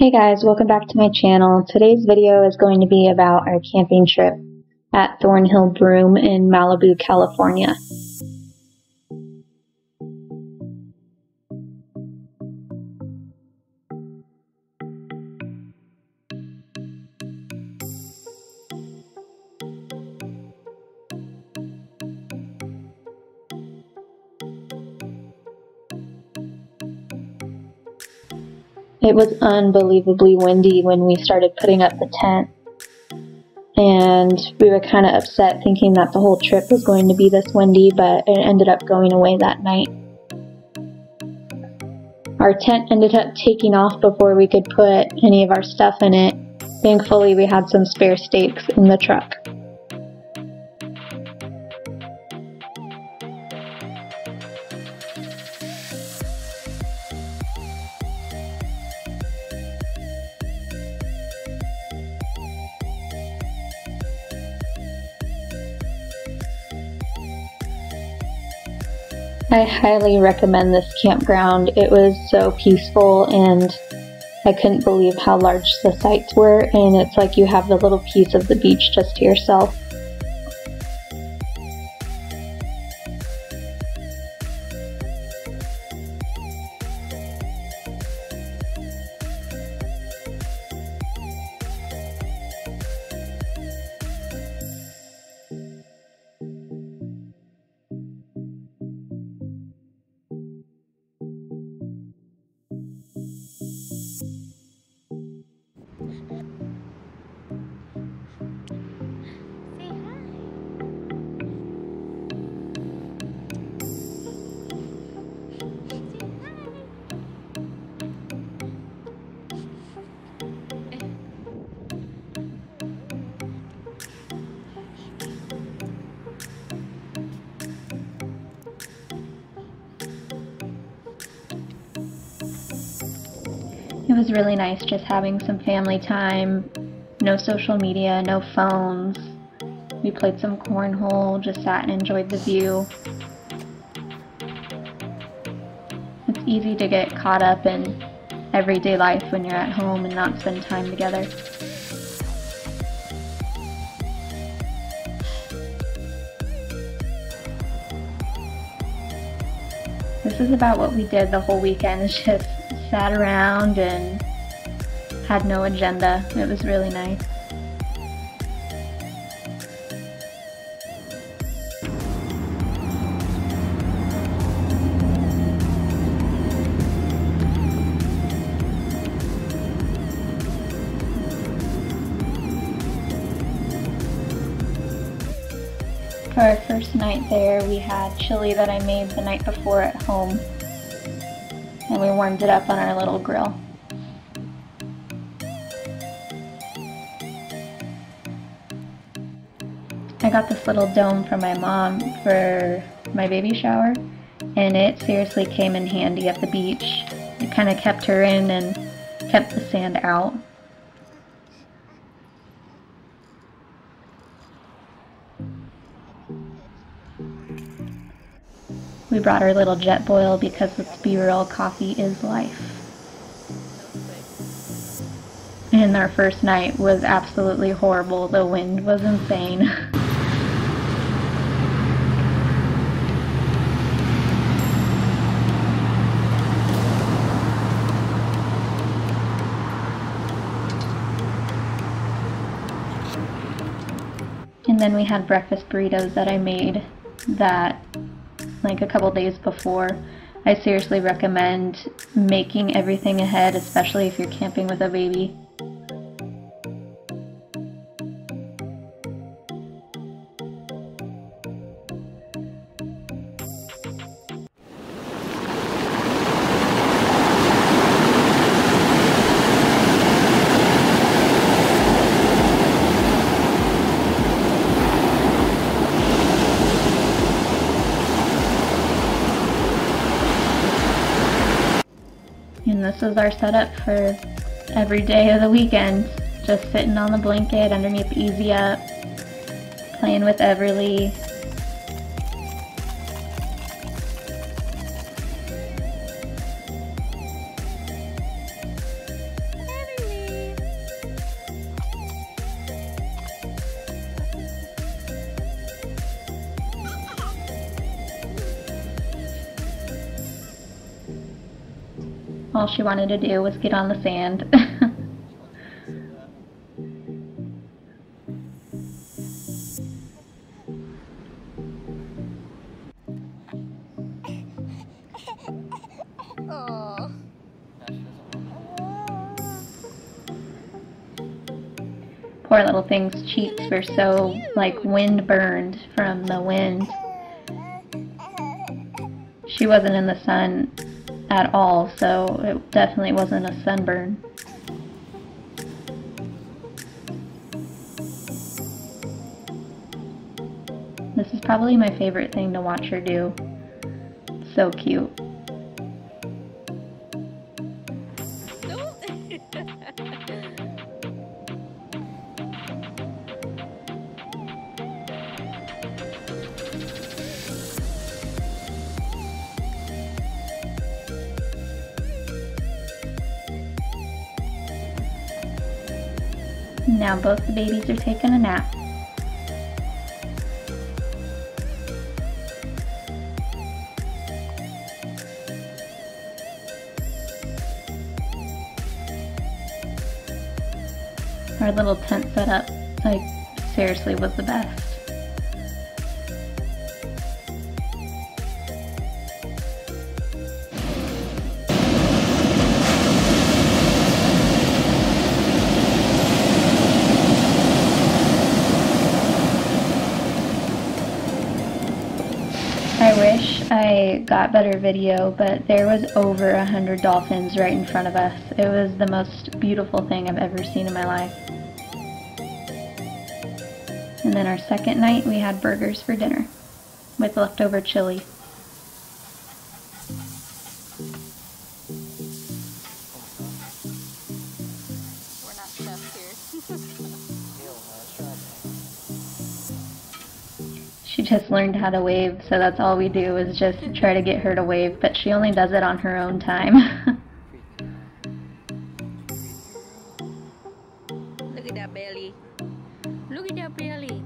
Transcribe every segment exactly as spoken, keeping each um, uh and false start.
Hey guys, welcome back to my channel. Today's video is going to be about our camping trip at Thornehill Broome in Malibu, California. It was unbelievably windy when we started putting up the tent, and we were kind of upset thinking that the whole trip was going to be this windy, but it ended up going away that night. Our tent ended up taking off before we could put any of our stuff in it. Thankfully, we had some spare stakes in the truck. I highly recommend this campground. It was so peaceful, and I couldn't believe how large the sites were, and it's like you have the little piece of the beach just to yourself. It was really nice just having some family time, no social media, no phones. We played some cornhole, just sat and enjoyed the view. It's easy to get caught up in everyday life when you're at home and not spend time together. This is about what we did the whole weekend, is just sat around and had no agenda. It was really nice. For our first night there, we had chili that I made the night before at home, and we warmed it up on our little grill. I got this little dome from my mom for my baby shower, and it seriously came in handy at the beach. It kind of kept her in and kept the sand out. We brought our little Jetboil because, let's be real, coffee is life. And our first night was absolutely horrible. The wind was insane. And then we had breakfast burritos that I made that like a couple days before. I seriously recommend making everything ahead, especially if you're camping with a baby. this is our setup for every day of the weekend. Just sitting on the blanket underneath Easy Up, playing with Everly. All she wanted to do was get on the sand. Poor little thing's cheeks were so like wind burned from the wind. She wasn't in the sun at all, so it definitely wasn't a sunburn. This is probably my favorite thing to watch her do. So cute. Now both the babies are taking a nap. Our little tent setup, like, seriously was the best. I wish I got better video, but there was over a hundred dolphins right in front of us. It was the most beautiful thing I've ever seen in my life. And then our second night we had burgers for dinner with leftover chili. We're not chefs here. She just learned how to wave, so that's all we do is just try to get her to wave, but she only does it on her own time. Look at that belly. Look at that belly.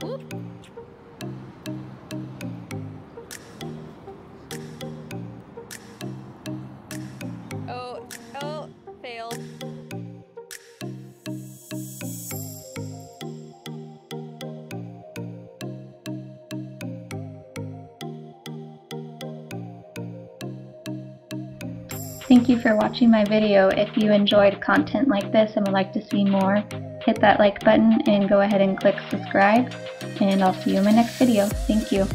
Whoop. Oh, oh, failed. Thank you for watching my video. If you enjoyed content like this and would like to see more, hit that like button and go ahead and click subscribe. And I'll see you in my next video. Thank you.